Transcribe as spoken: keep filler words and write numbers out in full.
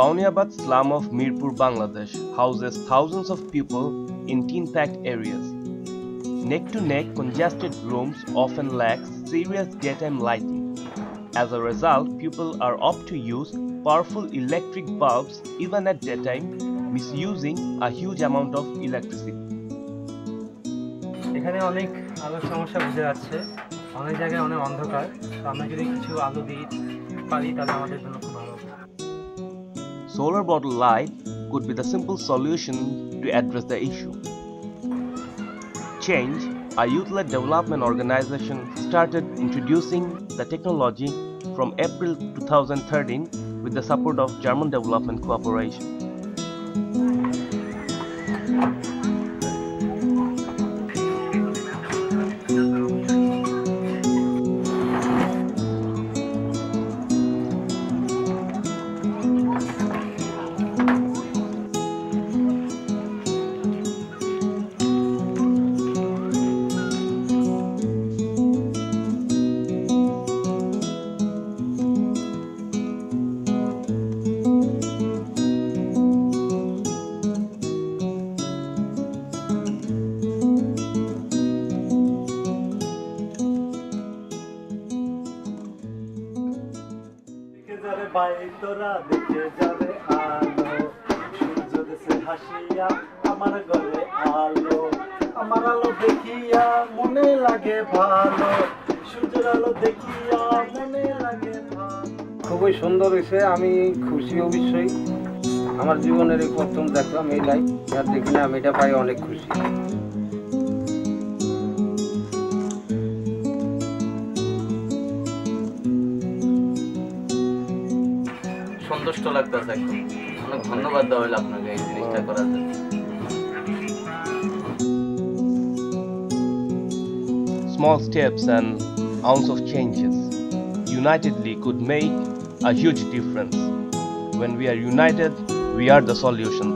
Bauniyabad slum of Mirpur, Bangladesh houses thousands of people in tin-packed areas. Neck-to-neck congested rooms often lack serious daytime lighting. As a result, people are opt to use powerful electric bulbs even at daytime, misusing a huge amount of electricity. এখানে অনেক আলোর সমস্যা বুঝে যাচ্ছে, অনেক জায়গায় অনেক অন্ধকার, আমরা যদি কিছু আলো দিই পারি তাহলে আমাদের জন্য খুব ভালো হবে। Solar Bottle Light could be the simple solution to address the issue. Change, a youth-led development organization, started introducing the technology from April two thousand thirteen with the support of German Development Cooperation. তোরা দেখে যাবে আলো সূর্য দেশে হাসিয়া আমার ঘরে আলো আমার আলো দেখিয়া মনে লাগে ভালো সূর্যের আলো দেখিয়া মনে লাগে ভালো খুবই সুন্দর হয়েছে। আমি খুশি অবশ্যই, আমার জীবনের এই প্রথম দেখলাম এই লাইট, যার দেখি না আমি এটা পাই অনেক খুশি। সন্তুষ্ট লাগতেছে, অনেক ধন্যবাদ দেওয়া হইলো আপনাকে এই জিনিসটা করার জন্য। Small steps and ounce of changes unitedly could make a huge difference. When we are united, we are the solution.